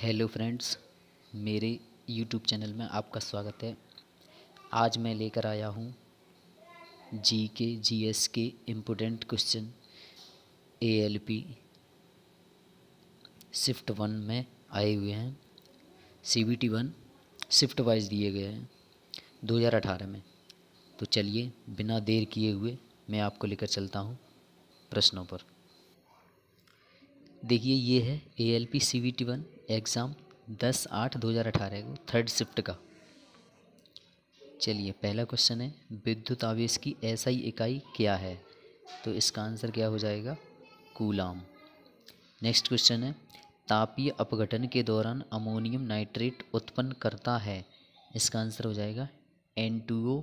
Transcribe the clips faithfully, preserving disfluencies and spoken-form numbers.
Hello friends, मेरे YouTube channel में आपका स्वागत है। आज मैं लेकर आया हूँ जी के जी एस के important question A L P shift one में आए हुए हैं। C B T one shift wise दिए गए हैं दो हज़ार अठारह में। तो चलिए बिना देर किए हुए मैं आपको लेकर चलता हूँ प्रश्नों पर। देखिए, ये है A L P C B T one exam दस आठ दो हज़ार अठारह को थर्ड शिफ्ट का। चलिए, पहला क्वेश्चन है विद्युत आवेश की एसआई इकाई क्या है? तो इसका आंसर क्या हो जाएगा? कूलाम। नेक्स्ट क्वेश्चन है तापीय अपघटन के दौरान अमोनियम नाइट्रेट उत्पन्न करता है। इसका आंसर हो जाएगा एन टू ओ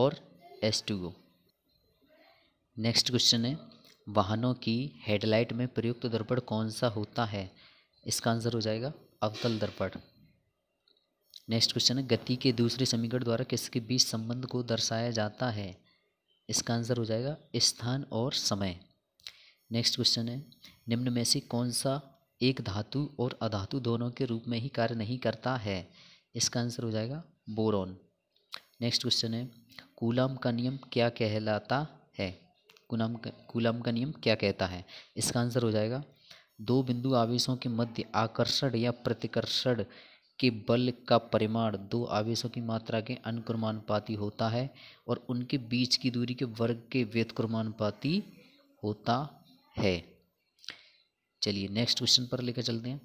और S two O. Next question है वाहनों की हेडलाइट में प्रयुक्त दर्पण कौन सा होता है? इसका आंसर हो जाएगा अवतल दर्पण। नेक्स्ट क्वेश्चन है गति के दूसरे समीकरण द्वारा किसके बीच संबंध को दर्शाया जाता है? इसका आंसर हो जाएगा स्थान और समय। नेक्स्ट क्वेश्चन है निम्न में से कौन सा एक धातु और अधातु दोनों के रूप में ही कार्य नहीं करता है? इसका आंसर हो जाएगा बोरॉन। नेक्स्ट क्वेश्चन है कूलाम का नियम क्या कहलाता है? कूलाम का कूलाम का नियम क्या कहता है? इसका आंसर हो जाएगा दो बिंदु आवेशों के मध्य आकर्षण या प्रतिकर्षण के बल का परिमाण दो आवेशों की मात्रा के अनुक्रमानुपाती होता है और उनके बीच की दूरी के वर्ग के व्युत्क्रमानुपाती होता है। चलिए नेक्स्ट क्वेश्चन पर लेकर चलते हैं।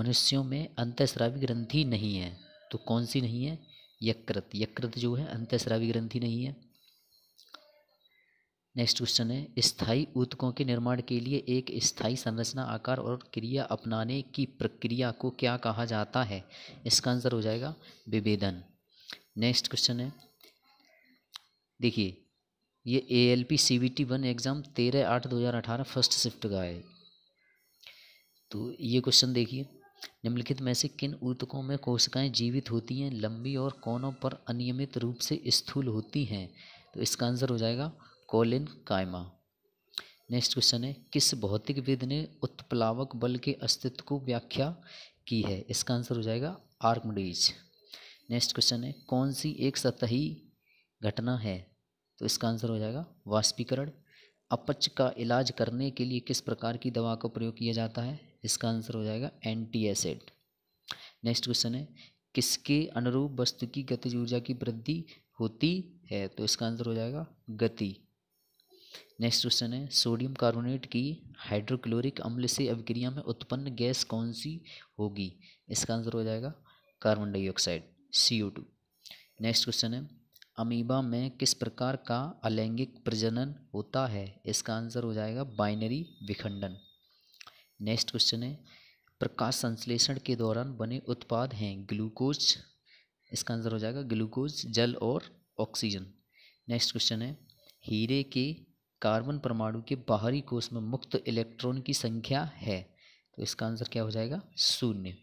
मनुष्यों में अंतःस्रावी ग्रंथि नहीं है, तो कौन सी नहीं है? यकृत। यकृत जो है अंतःस्रावी ग्रंथि नहीं है। नेक्स्ट क्वेश्चन है स्थायी ऊतकों के निर्माण के लिए एक स्थायी संरचना, आकार और क्रिया अपनाने की प्रक्रिया को क्या कहा जाता है? इसका आंसर हो जाएगा विभेदन। नेक्स्ट क्वेश्चन है, देखिए ये A L P C B T one exam तेरह आठ दो हज़ार अठारह फर्स्ट शिफ्ट का है। तो ये क्वेश्चन देखिए, निम्नलिखित में से किन ऊतकों में कोशिकाएँ जीवित होती हैं, लंबी और कोनों पर अनियमित रूप से स्थूल होती हैं? तो इसका आंसर हो जाएगा कोलिन कायमा। नेक्स्ट क्वेश्चन है किस भौतिकविद ने उत्प्लावक बल के अस्तित्व को व्याख्या की है? इसका आंसर हो जाएगा आर्कमिडीज। नेक्स्ट क्वेश्चन है कौन सी एक सतही घटना है? तो इसका आंसर हो जाएगा वाष्पीकरण। अपच का इलाज करने के लिए किस प्रकार की दवा का प्रयोग किया जाता है? इसका आंसर हो जाएगा एंटी एसिड। नेक्स्ट क्वेश्चन है किसके अनुरूप वस्तु की गतिज ऊर्जा की वृद्धि होती है? तो इसका आंसर हो जाएगा गति। नेक्स्ट क्वेश्चन है सोडियम कार्बोनेट की हाइड्रोक्लोरिक अम्ल से अभिक्रिया में उत्पन्न गैस कौन सी होगी? इसका आंसर हो जाएगा carbon dioxide C O two. Next question है अमीबा में किस प्रकार का अलैंगिक प्रजनन होता है? इसका आंसर हो जाएगा बाइनरी विखंडन। नेक्स्ट क्वेश्चन है प्रकाश संश्लेषण के दौरान बने उत्पाद हैं ग्लूकोज। इसका आंसर हो जाएगा ग्लूकोज, जल और ऑक्सीजन। नेक्स्ट क्वेश्चन है हीरे के कार्बन परमाणु के बाहरी कोष में मुक्त इलेक्ट्रॉन की संख्या है? तो इसका आंसर क्या हो जाएगा? शून्य।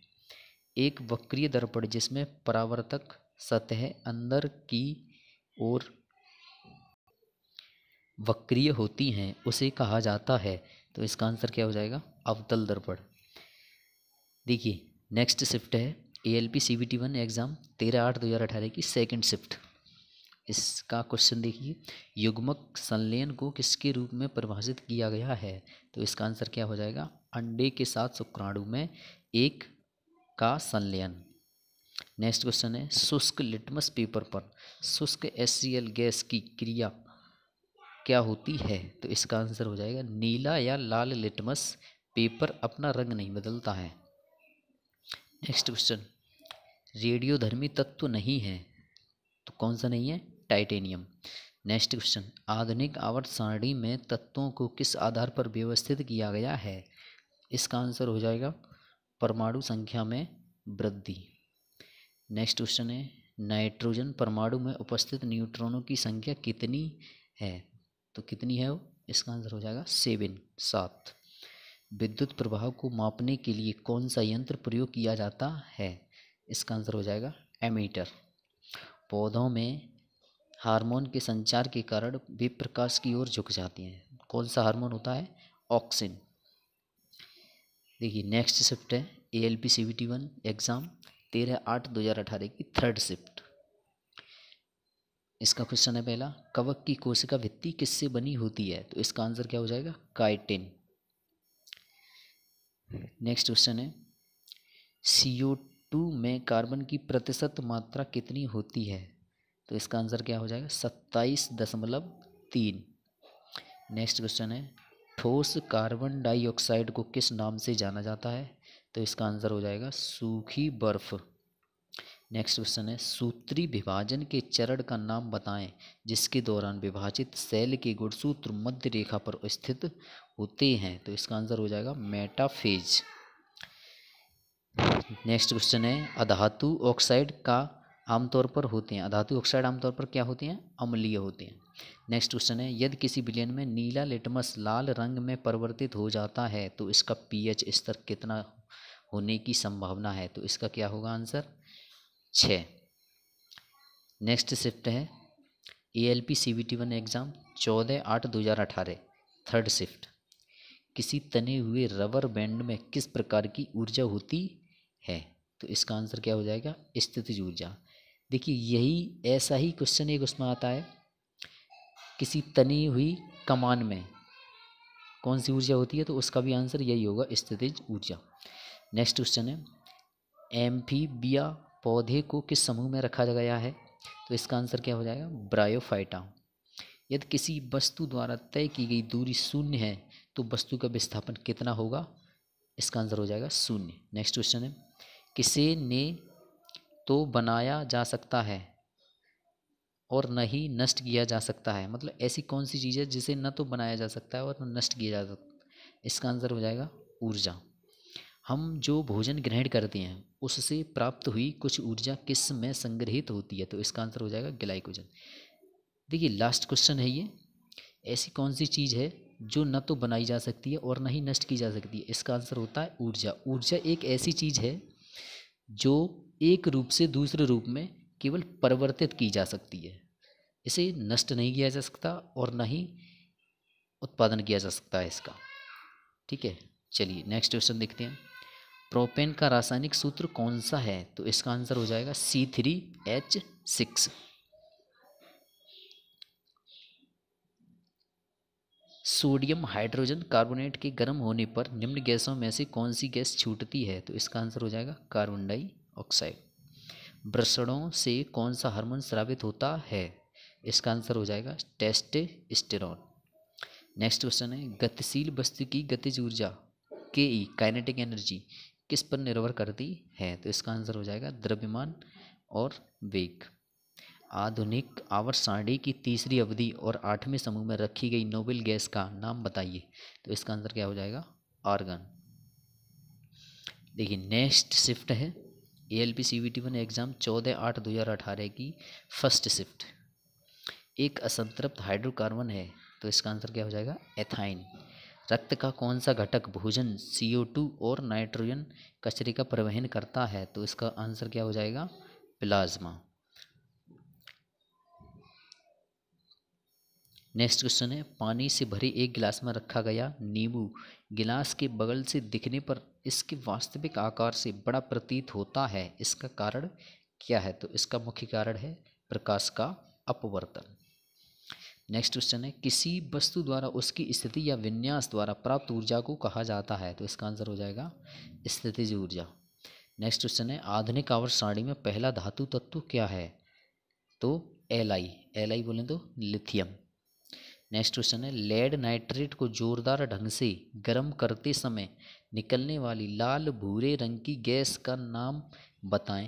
एक वक्रीय दर्पण जिसमें परावर्तक सतह अंदर की ओर वक्रीय होती हैं उसे कहा जाता है। तो इसका आंसर क्या हो जाएगा? अवतल दर्पण। देखिए नेक्स्ट शिफ्ट है A L P C B T one exam तेरह आठ दो हज़ार अठारह की सेकेंड शिफ्ट। इसका क्वेश्चन देखिए, युग्मक संलयन को किसके रूप में परिभाषित किया गया है? तो इसका आंसर क्या हो जाएगा? अंडे के साथ शुक्राणु में एक का संलयन। नेक्स्ट क्वेश्चन है शुष्क लिटमस पेपर पर शुष्क एच सी एल गैस की क्रिया क्या होती है? तो इसका आंसर हो जाएगा नीला या लाल लिटमस पेपर अपना रंग नहीं बदलता है। नेक्स्ट क्वेश्चन, रेडियोधर्मी तत्व नहीं है, तो कौन सा नहीं है? टाइटेनियम। नेक्स्ट क्वेश्चन, आधुनिक आवर्त सारणी में तत्वों को किस आधार पर व्यवस्थित किया गया है? इसका आंसर हो जाएगा परमाणु संख्या में वृद्धि। नेक्स्ट क्वेश्चन है नाइट्रोजन परमाणु में उपस्थित न्यूट्रॉनों की संख्या कितनी है? तो कितनी है वो? इसका आंसर हो जाएगा सेवन, सात। विद्युत प्रवाह को मापने के लिए कौन सा यंत्र प्रयोग किया जाता है? इसका आंसर हो जाएगा एमीटर। पौधों में हार्मोन के संचार के कारण वे प्रकाश की ओर झुक जाती हैं, कौन सा हार्मोन होता है? ऑक्सिन। देखिए नेक्स्ट शिफ्ट है A L P C B T one exam तेरह आठ दो हज़ार अठारह की थर्ड शिफ्ट। इसका क्वेश्चन है पहला, कवक की कोशिका भित्ति किससे बनी होती है? तो इसका आंसर क्या हो जाएगा? काइटिन। नेक्स्ट क्वेश्चन है, सीओ टू में कार्बन की प्रतिशत मात्रा कितनी होती है? तो इसका आंसर क्या हो जाएगा? सत्ताईस दशमलव तीन। नेक्स्ट क्वेश्चन है, ठोस कार्बन डाइऑक्साइड को किस नाम से जाना जाता है? तो इसका आंसर हो जाएगा सूखी बर्फ। नेक्स्ट क्वेश्चन है, सूत्री विभाजन के चरण का नाम बताएं जिसके दौरान विभाजित सेल के गुणसूत्र मध्य रेखा पर स्थित होते हैं। तो इसका आंसर हो जाएगा मेटाफेज। नेक्स्ट क्वेश्चन है, अधातु ऑक्साइड का आमतौर पर होते हैं अधातु ऑक्साइड आमतौर पर क्या होते हैं? अम्लीय होते हैं। नेक्स्ट क्वेश्चन है, यदि किसी विलयन में नीला लिटमस लाल रंग में परिवर्तित हो जाता है तो इसका पीएच स्तर कितना होने की संभावना है? तो इसका क्या होगा आंसर? छः। नेक्स्ट शिफ्ट है, A L P C B T one exam चौदह आठ दो हज़ार अठारह थर्ड शिफ्ट। किसी तने हुए रबर बैंड में किस प्रकार की ऊर्जा होती है? तो इसका आंसर क्या हो जाएगा? स्थितिज ऊर्जा। देखिए यही ऐसा ही क्वेश्चन एक उसमें आता है, किसी तनी हुई कमान में कौन सी ऊर्जा होती है? तो उसका भी आंसर यही होगा, स्थितिज ऊर्जा। नेक्स्ट क्वेश्चन है, एम्फीबिया पौधे को किस समूह में रखा गया है? तो इसका आंसर क्या हो जाएगा? ब्रायोफाइटा। यदि किसी वस्तु द्वारा तय की गई दूरी शून्य है तो वस्तु का विस्थापन कितना होगा? इसका आंसर हो जाएगा शून्य। नेक्स्ट क्वेश्चन है, किसे ने तो बनाया जा सकता है और न ही नष्ट किया जा सकता है? मतलब ऐसी कौन सी चीज़ है जिसे न तो बनाया जा सकता है और न नष्ट किया जा सकता है? इसका आंसर हो जाएगा ऊर्जा। हम जो भोजन ग्रहण करते हैं उससे प्राप्त हुई कुछ ऊर्जा किस में संग्रहित होती है? तो इसका आंसर हो जाएगा ग्लाइकोजन। देखिए लास्ट क्वेश्चन है ये, ऐसी कौन सी चीज़ है जो न तो बनाई जा सकती है और न ही नष्ट की जा सकती है? इसका आंसर होता है ऊर्जा। ऊर्जा एक ऐसी चीज़ है जो एक रूप से दूसरे रूप में केवल परिवर्तित की जा सकती है, इसे नष्ट नहीं किया जा सकता और न ही उत्पादन किया जा सकता है इसका। ठीक है, चलिए नेक्स्ट क्वेश्चन देखते हैं, प्रोपेन का रासायनिक सूत्र कौन सा है? तो इसका आंसर हो जाएगा C three H six. Sodium hydrogen carbonate के गर्म होने पर निम्न गैसों में से कौन सी गैस छूटती है? तो इसका आंसर हो जाएगा कार्बन डाइऑक्साइड। वृषणों से कौन सा हार्मोन स्रावित होता है? इसका आंसर हो जाएगा टेस्टोस्टेरोन। नेक्स्ट क्वेश्चन है, गतिशील वस्तु की गतिज ऊर्जा के ई काइनेटिक एनर्जी किस पर निर्भर करती है? तो इसका आंसर हो जाएगा द्रव्यमान और वेग। आधुनिक आवर्त सारणी की तीसरी अवधि और आठवें समूह में रखी गई नोबेल गैस का नाम बताइए। तो इसका आंसर क्या हो जाएगा? आर्गन। देखिए नेक्स्ट शिफ्ट है, A L P C B T one exam चौदह आठ दो हज़ार अठारह की फर्स्ट शिफ्ट। एक असंतृप्त हाइड्रोकार्बन है, तो इसका आंसर क्या हो जाएगा? एथाइन। रक्त का कौन सा घटक भोजन सी ओ टू और नाइट्रोजन कचरे का परिवहन करता है? तो इसका आंसर क्या हो जाएगा? प्लाज्मा। नेक्स्ट क्वेश्चन है, पानी से भरे एक गिलास में रखा गया नींबू गिलास के बगल से दिखने पर इसके वास्तविक आकार से बड़ा प्रतीत होता है, इसका कारण क्या है? तो इसका मुख्य कारण है प्रकाश का अपवर्तन। नेक्स्ट क्वेश्चन है, किसी वस्तु द्वारा उसकी स्थिति या विन्यास द्वारा प्राप्त ऊर्जा को कहा जाता है? तो इसका आंसर हो जाएगा स्थितिज ऊर्जा। नेक्स्ट क्वेश्चन है, आधुनिक आवर्त सारणी में पहला धातु तत्व क्या है? तो एल आई एल आई बोलें तो लिथियम। नेक्स्ट क्वेश्चन है, लेड नाइट्रेट को जोरदार ढंग से गर्म करते समय निकलने वाली लाल भूरे रंग की गैस का नाम बताएं।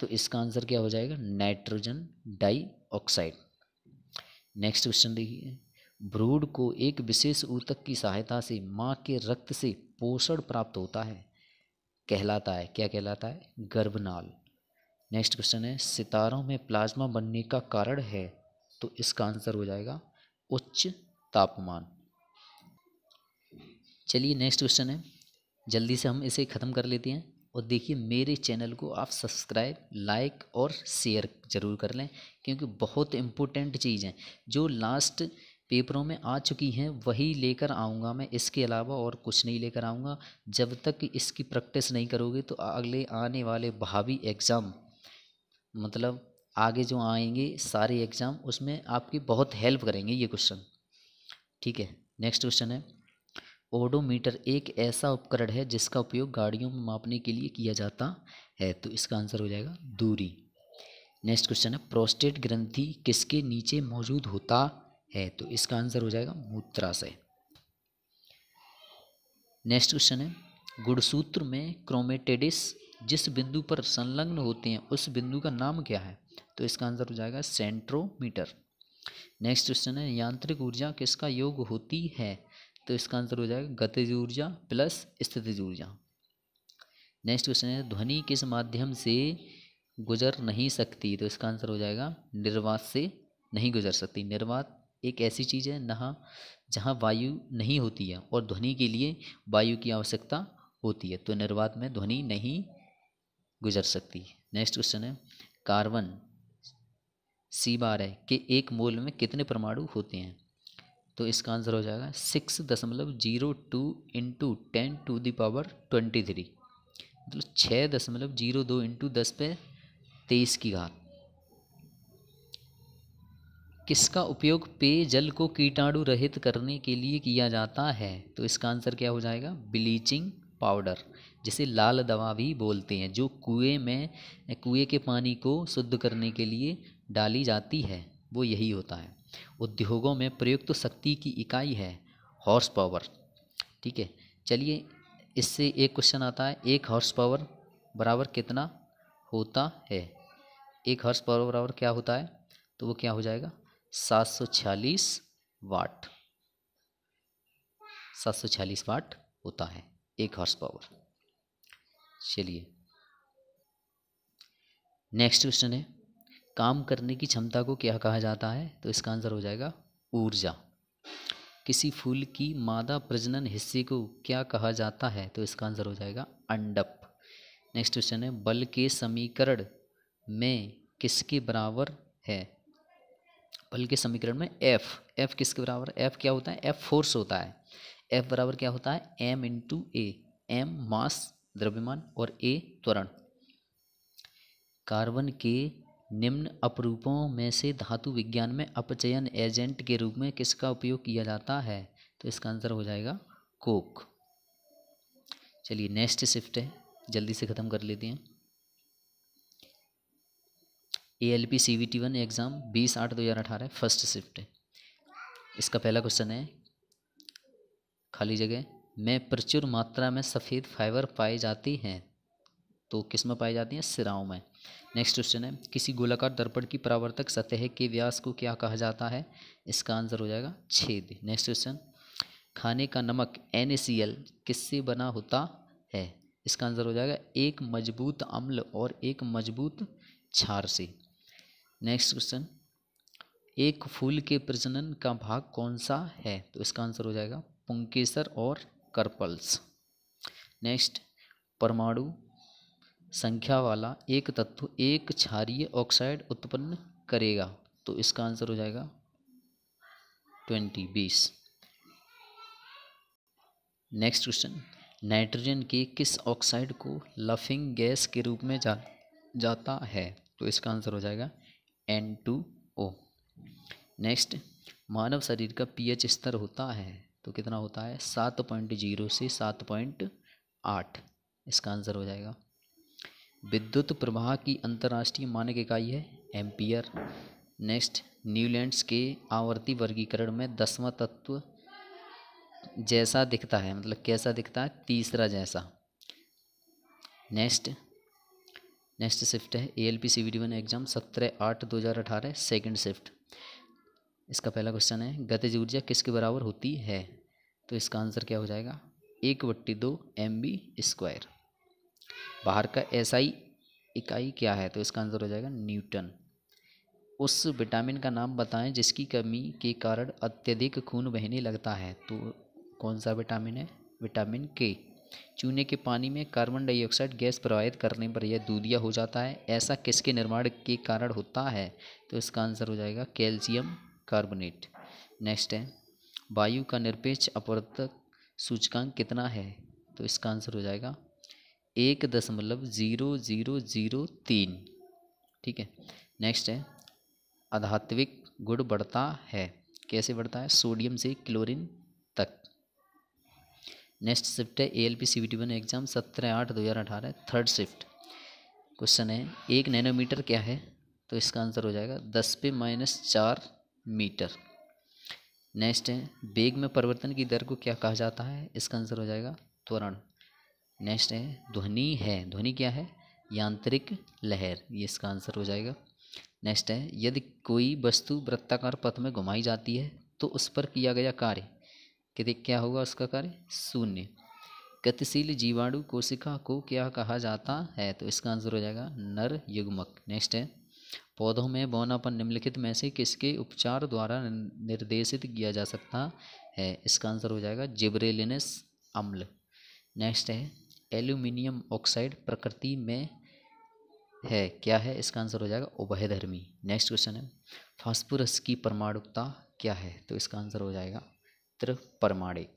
तो इसका आंसर क्या हो जाएगा? Nitrogen dioxide. नेक्स्ट क्वेश्चन देखिए, ब्रूड को एक विशेष ऊतक की सहायता से मां के रक्त से पोषण प्राप्त होता है, कहलाता है क्या कहलाता है? गर्भनाल। नेक्स्ट क्वेश्चन है, सितारों में प्लाज्मा बनने का कारण है? तो इसका आंसर हो जाएगा उच्च तापमान। चलिए नेक्स्ट क्वेश्चन है, जल्दी से हम इसे ख़त्म कर लेते हैं। और देखिए मेरे चैनल को आप सब्सक्राइब, लाइक और शेयर ज़रूर कर लें, क्योंकि बहुत इम्पोर्टेंट चीज़ है जो लास्ट पेपरों में आ चुकी हैं वही लेकर आऊँगा मैं, इसके अलावा और कुछ नहीं लेकर आऊँगा। जब तक इसकी प्रैक्टिस नहीं करोगे तो अगले आने वाले भावी एग्ज़ाम, मतलब आगे जो आएंगे सारे एग्ज़ाम, उसमें आपकी बहुत हेल्प करेंगे ये क्वेश्चन। ठीक है, नेक्स्ट क्वेश्चन है ओडोमीटर एक ऐसा उपकरण है जिसका उपयोग गाड़ियों में मापने के लिए किया जाता है, तो इसका आंसर हो जाएगा दूरी। नेक्स्ट क्वेश्चन है प्रोस्टेट ग्रंथि किसके नीचे मौजूद होता है, तो इसका आंसर हो जाएगा मूत्राशय। नेक्स्ट क्वेश्चन है गुणसूत्र में क्रोमेटिड्स जिस बिंदु पर संलग्न होते हैं उस बिंदु का नाम क्या है, तो इसका आंसर हो जाएगा सेंट्रोमीटर। नेक्स्ट क्वेश्चन है यांत्रिक ऊर्जा किसका योग होती है, तो इसका आंसर हो जाएगा गतिज ऊर्जा प्लस स्थितिज ऊर्जा। नेक्स्ट क्वेश्चन है ध्वनि किस माध्यम से गुजर नहीं सकती, तो इसका आंसर हो जाएगा निर्वात से नहीं गुजर सकती। निर्वात एक ऐसी चीज़ है नहा जहाँ वायु नहीं होती है और ध्वनि के लिए वायु की आवश्यकता होती है, तो निर्वात में ध्वनि नहीं गुजर सकती। नेक्स्ट क्वेश्चन है कार्बन सी बार है कि एक मोल में कितने परमाणु होते हैं, तो इसका आंसर हो जाएगा सिक्स दशमलव zero two into ten to the power twenty three मतलब छः दशमलव जीरो दो इंटू दस पे तेईस की घात। किसका उपयोग पेयजल को कीटाणु रहित करने के लिए किया जाता है, तो इसका आंसर क्या हो जाएगा ब्लीचिंग पाउडर, जिसे लाल दवा भी बोलते हैं, जो कुएं में कुएं के पानी को शुद्ध करने के लिए डाली जाती है, वो यही होता है। उद्योगों में प्रयुक्त तो शक्ति की इकाई है हॉर्स पावर। ठीक है, चलिए इससे एक क्वेश्चन आता है एक हॉर्स पावर बराबर कितना होता है, एक हॉर्स पावर बराबर क्या होता है, तो वो क्या हो जाएगा सात सौ छियालीस वाट, सात सौ छियालीस वाट होता है एक हॉर्स पावर। चलिए नेक्स्ट क्वेश्चन है काम करने की क्षमता को क्या कहा जाता है, तो इसका आंसर हो जाएगा ऊर्जा। किसी फूल की मादा प्रजनन हिस्से को क्या कहा जाता है, तो इसका आंसर हो जाएगा अंडप। नेक्स्ट क्वेश्चन है बल के समीकरण में किसके बराबर है, बल के समीकरण में F, F किसके बराबर, F क्या होता है, F फोर्स होता है। F बराबर क्या होता है M into A, M mass द्रव्यमान और ए त्वरण। कार्बन के निम्न अपरूपों में से धातु विज्ञान में अपचयन एजेंट के रूप में किसका उपयोग किया जाता है, तो इसका आंसर हो जाएगा कोक। चलिए नेक्स्ट शिफ्ट है, जल्दी से ख़त्म कर लेते हैं। एएलपी सीवीटी वन एग्ज़ाम बीस आठ दो हज़ार अठारह फर्स्ट शिफ्ट है। इसका पहला क्वेश्चन है खाली जगह में प्रचुर मात्रा में सफ़ेद फाइबर पाए जाते हैं, तो किस में पाई जाती हैं, सिराओं में। नेक्स्ट क्वेश्चन है किसी गोलाकार दर्पण की परावर्तक सतह के व्यास को क्या कहा जाता है, इसका आंसर हो जाएगा छेद। नेक्स्ट क्वेश्चन खाने का नमक एन ए सी एल किससे बना होता है, इसका आंसर हो जाएगा एक मजबूत अम्ल और एक मजबूत क्षार से। नेक्स्ट क्वेश्चन एक फूल के प्रजनन का भाग कौन सा है, तो इसका आंसर हो जाएगा पुंकेसर और कर्पल्स। नेक्स्ट परमाणु संख्या वाला एक तत्व एक क्षारीय ऑक्साइड उत्पन्न करेगा, तो इसका आंसर हो जाएगा बीस। नेक्स्ट क्वेश्चन नाइट्रोजन के किस ऑक्साइड को लफिंग गैस के रूप में जा, जाता है, तो इसका आंसर हो जाएगा एन टू ओ। नेक्स्ट मानव शरीर का पीएच स्तर होता है, तो कितना होता है सात पॉइंट जीरो से सात पॉइंट आठ, इसका आंसर हो जाएगा। विद्युत प्रवाह की अंतर्राष्ट्रीय मानक इकाई है एम्पियर। नेक्स्ट न्यूलैंड्स के आवर्ती वर्गीकरण में दसवां तत्व जैसा दिखता है, मतलब कैसा दिखता है, तीसरा जैसा। नेक्स्ट नेक्स्ट शिफ्ट है एएलपी सीवीटी वन एग्जाम सत्रह आठ दो हज़ार अठारह सेकेंड शिफ्ट। इसका पहला क्वेश्चन है गतिज ऊर्जा किसके बराबर होती है, तो इसका आंसर क्या हो जाएगा एक बट्टी दो एम बी स्क्वायर। बाहर का एसआई इकाई क्या है, तो इसका आंसर हो जाएगा न्यूटन। उस विटामिन का नाम बताएं जिसकी कमी के कारण अत्यधिक खून बहने लगता है, तो कौन सा विटामिन है, विटामिन के। चूने के पानी में कार्बन डाइऑक्साइड गैस प्रवाहित करने पर यह दूधिया हो जाता है, ऐसा किसके निर्माण के कारण होता है, तो इसका आंसर हो जाएगा कैल्शियम कार्बोनेट। नेक्स्ट है वायु का निरपेक्ष अपवर्तक सूचकांक कितना है, तो इसका आंसर हो जाएगा एक दशमलव जीरो जीरो जीरो तीन। ठीक है, नेक्स्ट है अधात्विक गुण बढ़ता है, कैसे बढ़ता है, सोडियम से क्लोरीन तक। नेक्स्ट शिफ्ट है A L P C B T one exam सत्रह आठ दो हज़ार अठारह थर्ड शिफ्ट। क्वेश्चन है एक नैनोमीटर क्या है, तो इसका आंसर हो जाएगा दस पे माइनस चार मीटर। नेक्स्ट है वेग में परिवर्तन की दर को क्या कहा जाता है, इसका आंसर हो जाएगा त्वरण। नेक्स्ट है ध्वनि है, ध्वनि क्या है, यांत्रिक लहर, ये इसका आंसर हो जाएगा। नेक्स्ट है यदि कोई वस्तु वृत्ताकार पथ में घुमाई जाती है तो उस पर किया गया कार्य कितने क्या होगा, उसका कार्य शून्य। गतिशील जीवाणु कोशिका को क्या कहा जाता है, तो इसका आंसर हो जाएगा नर युग्मक। नेक्स्ट है पौधों में बौनापन निम्नलिखित में से किसके उपचार द्वारा निर्देशित किया जा सकता है, इसका आंसर हो जाएगा जिब्रेलिनस अम्ल। नेक्स्ट है एल्यूमिनियम ऑक्साइड प्रकृति में है क्या है, इसका आंसर हो जाएगा उभयधर्मी। नेक्स्ट क्वेश्चन है फास्फोरस की परमाणुकता क्या है, तो इसका आंसर हो जाएगा त्रिपरमाणिक।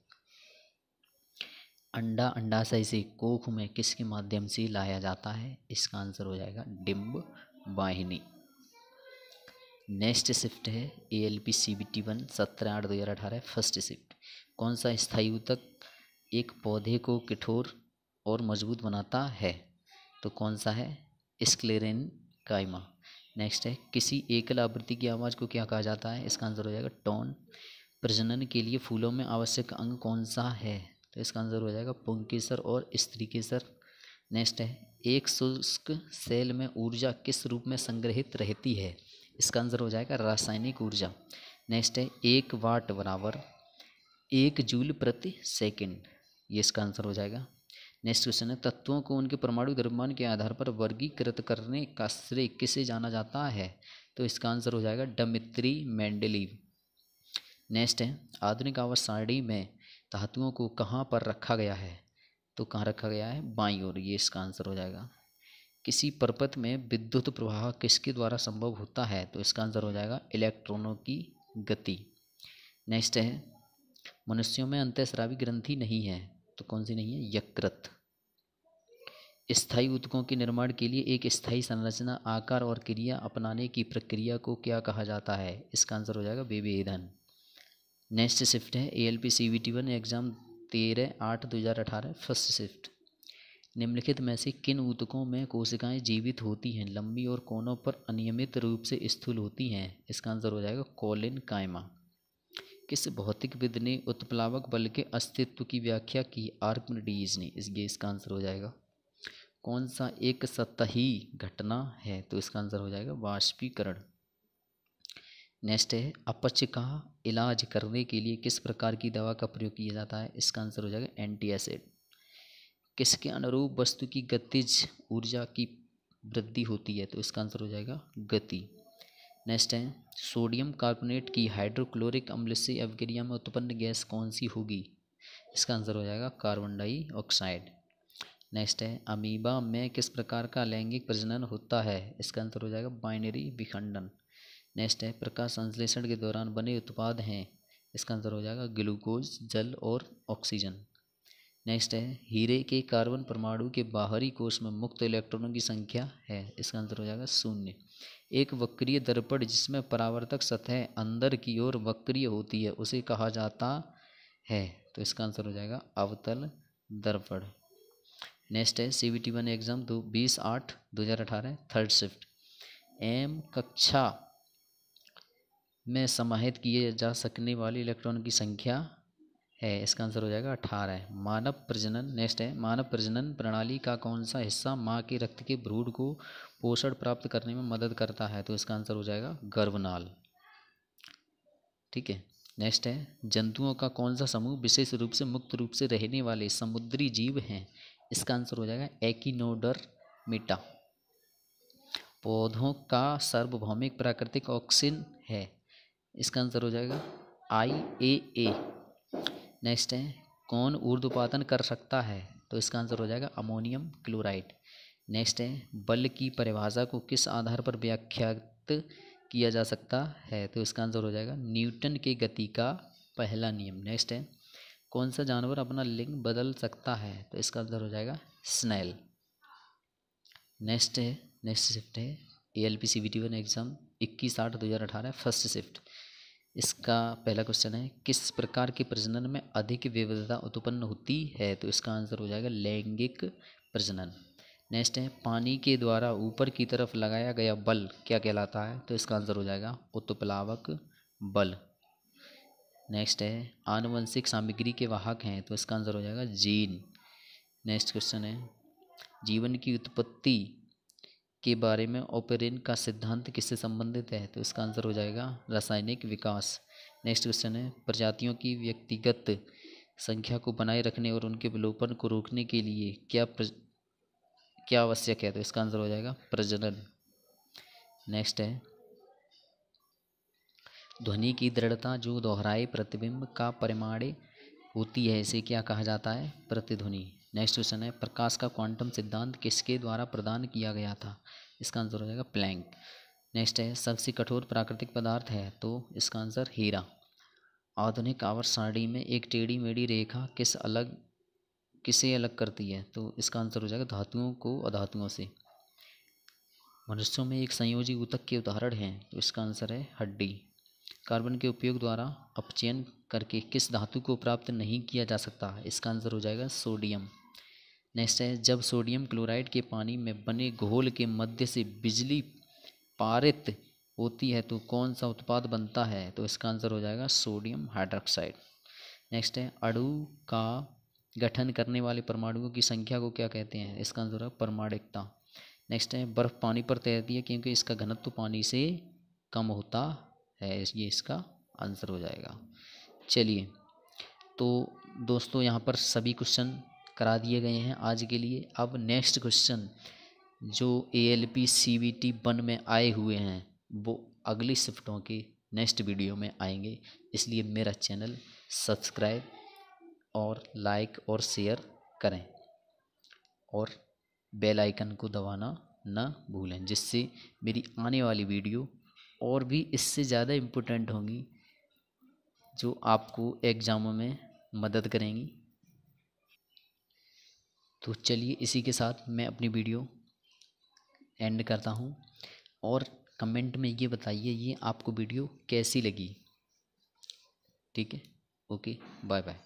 अंडा अंडाशय से कोख में किसके माध्यम से लाया जाता है, इसका आंसर हो जाएगा डिम्ब वाहिनी। नेक्स्ट शिफ्ट है A L P C B T one सत्रह आठ दो हज़ार अठारह फर्स्ट शिफ्ट। कौन सा स्थायी ऊतक एक पौधे को कठोर और मजबूत बनाता है, तो कौन सा है, स्क्लेरेन काइमा। नेक्स्ट है किसी एकल आवृत्ति की आवाज़ को क्या कहा जाता है, इसका आंसर हो जाएगा टोन। प्रजनन के लिए फूलों में आवश्यक अंग कौन सा है, तो इसका आंसर हो जाएगा पुंकेसर और स्त्रीकेसर। नेक्स्ट है एक शुष्क सेल में ऊर्जा किस रूप में संग्रहित रहती है, इसका आंसर हो जाएगा रासायनिक ऊर्जा। नेक्स्ट है एक वाट बराबर एक जूल प्रति सेकंड, ये इसका आंसर हो जाएगा। नेक्स्ट क्वेश्चन है तत्वों को उनके परमाणु द्रव्यमान के आधार पर वर्गीकृत करने का श्रेय किसे जाना जाता है, तो इसका आंसर हो जाएगा डमित्री मेंडेलीव। नेक्स्ट है आधुनिक आवर्त सारणी में धातुओं को कहाँ पर रखा गया है, तो कहाँ रखा गया है, बाईं ओर, ये इसका आंसर हो जाएगा। किसी परपथ में विद्युत प्रवाह किसके द्वारा संभव होता है, तो इसका आंसर हो जाएगा इलेक्ट्रॉनों की गति। नेक्स्ट है मनुष्यों में अंतःस्रावी ग्रंथि नहीं है, तो कौन सी नहीं है, यकृत। स्थायी ऊतकों के निर्माण के लिए एक स्थायी संरचना आकार और क्रिया अपनाने की प्रक्रिया को क्या कहा जाता है, इसका आंसर हो जाएगा विभेदन। नेक्स्ट शिफ्ट है A L P C B T one exam तेरह आठ दो हज़ार अठारह फर्स्ट शिफ्ट। निम्नलिखित में से किन ऊतकों में कोशिकाएं जीवित होती हैं, लंबी और कोनों पर अनियमित रूप से स्थूल होती हैं, इसका आंसर हो जाएगा कोलिन कायमा। किस भौतिकविद ने उत्प्लावक बल के अस्तित्व की व्याख्या की, आर्किमिडीज ने, इस ये इसका आंसर हो जाएगा। कौन सा एक सतही घटना है, तो इसका आंसर हो जाएगा वाष्पीकरण। नेक्स्ट है अपच का इलाज करने के लिए किस प्रकार की दवा का प्रयोग किया जाता है, इसका आंसर हो जाएगा एंटीएसिड। किसके अनुरूप वस्तु की गतिज ऊर्जा की वृद्धि होती है, तो इसका आंसर हो जाएगा गति। नेक्स्ट है सोडियम कार्बोनेट की हाइड्रोक्लोरिक अम्ल से अभिक्रिया में उत्पन्न गैस कौन सी होगी, इसका आंसर हो जाएगा कार्बन डाइऑक्साइड। नेक्स्ट है अमीबा में किस प्रकार का लैंगिक प्रजनन होता है, इसका आंसर हो जाएगा बाइनरी विखंडन। नेक्स्ट है प्रकाश संश्लेषण के दौरान बने उत्पाद हैं, इसका आंसर हो जाएगा ग्लूकोज, जल और ऑक्सीजन। नेक्स्ट है हीरे के कार्बन परमाणु के बाहरी कोष में मुक्त इलेक्ट्रॉनों की संख्या है, इसका आंसर हो जाएगा शून्य। एक वक्रीय दर्पण जिसमें परावर्तक सतह अंदर की ओर वक्रीय होती है उसे कहा जाता है, तो इसका आंसर हो जाएगा अवतल दर्पण। नेक्स्ट है C B T one exam दो बीस आठ दो हज़ार अठारह थर्ड शिफ्ट। एम कक्षा में समाहित किए जा सकने वाले इलेक्ट्रॉन की संख्या है, इसका आंसर हो जाएगा अठारह। मानव प्रजनन नेक्स्ट है मानव प्रजनन प्रणाली का कौन सा हिस्सा माँ के रक्त के भ्रूण को पोषण प्राप्त करने में मदद करता है, तो इसका आंसर हो जाएगा गर्भनाल। ठीक है, नेक्स्ट है जंतुओं का कौन सा समूह विशेष रूप से मुक्त रूप से रहने वाले समुद्री जीव हैं, इसका आंसर हो जाएगा एक्टिनोडर्मिटा। पौधों का सार्वभौमिक प्राकृतिक ऑक्सीजन है, इसका आंसर हो जाएगा आई ए ए। नेक्स्ट है कौन ऊर्ध्वपातन कर सकता है, तो इसका आंसर हो जाएगा अमोनियम क्लोराइड। नेक्स्ट है बल की परिभाषा को किस आधार पर व्याख्यात किया जा सकता है। तो इसका आंसर हो जाएगा न्यूटन के गति का पहला नियम। नेक्स्ट है कौन सा जानवर अपना लिंग बदल सकता है, तो इसका आंसर हो जाएगा स्नेल। नेक्स्ट है नेक्स्ट शिफ्ट है एएलपी सीबीटी वन एग्जाम इक्कीस आठ दो हज़ार अठारह फर्स्ट शिफ्ट। इसका पहला क्वेश्चन है किस प्रकार के प्रजनन में अधिक विविधता उत्पन्न होती है, तो इसका आंसर हो जाएगा लैंगिक प्रजनन। नेक्स्ट है पानी के द्वारा ऊपर की तरफ लगाया गया बल क्या कहलाता है, तो इसका आंसर हो जाएगा उत्प्लावक बल। नेक्स्ट है आनुवंशिक सामग्री के वाहक हैं, तो इसका आंसर हो जाएगा जीन। नेक्स्ट क्वेश्चन है जीवन की उत्पत्ति के बारे में ओपेरिन का सिद्धांत किससे संबंधित है, तो इसका आंसर हो जाएगा रासायनिक विकास। नेक्स्ट क्वेश्चन है प्रजातियों की व्यक्तिगत संख्या को बनाए रखने और उनके विलोपन को रोकने के लिए क्या प्रज... क्या आवश्यक है, तो इसका आंसर हो जाएगा प्रजनन। नेक्स्ट है ध्वनि की दृढ़ता जो दोहराए प्रतिबिंब का परिमाणे होती है इसे क्या कहा जाता है, प्रतिध्वनि। नेक्स्ट क्वेश्चन है प्रकाश का क्वांटम सिद्धांत किसके द्वारा प्रदान किया गया था, इसका आंसर हो जाएगा प्लैंक। नेक्स्ट है सबसे कठोर प्राकृतिक पदार्थ है, तो इसका आंसर हीरा। आधुनिक आवर सारणी में एक टेढ़ी मेढ़ी रेखा किस अलग किसे अलग करती है, तो इसका आंसर हो जाएगा धातुओं को अधातुओं से। मनुष्यों में एक संयोजी ऊतक के उदाहरण हैं, तो इसका आंसर है हड्डी। कार्बन के उपयोग द्वारा अपचयन करके किस धातु को प्राप्त नहीं किया जा सकता, इसका आंसर हो जाएगा सोडियम। नेक्स्ट है जब सोडियम क्लोराइड के पानी में बने घोल के मध्य से बिजली पारित होती है तो कौन सा उत्पाद बनता है, तो इसका आंसर हो जाएगा सोडियम हाइड्रोक्साइड। नेक्स्ट है अणु का गठन करने वाले परमाणुओं की संख्या को क्या कहते हैं, इसका आंसर है परमाणिकता। नेक्स्ट है बर्फ़ पानी पर तैरती है क्योंकि इसका घनत्व पानी से कम होता है, ये इसका आंसर हो जाएगा। चलिए तो दोस्तों यहाँ पर सभी क्वेश्चन करा दिए गए हैं आज के लिए। अब नेक्स्ट क्वेश्चन जो एएलपी सीबीटी वन में आए हुए हैं वो अगली शिफ्टों के नेक्स्ट वीडियो में आएंगे, इसलिए मेरा चैनल सब्सक्राइब और लाइक और शेयर करें और बेल आइकन को दबाना ना भूलें, जिससे मेरी आने वाली वीडियो और भी इससे ज़्यादा इम्पोर्टेंट होंगी जो आपको एग्ज़ामों में मदद करेंगी। तो चलिए इसी के साथ मैं अपनी वीडियो एंड करता हूँ और कमेंट में ये बताइए ये आपको वीडियो कैसी लगी। ठीक है, ओके, बाय बाय।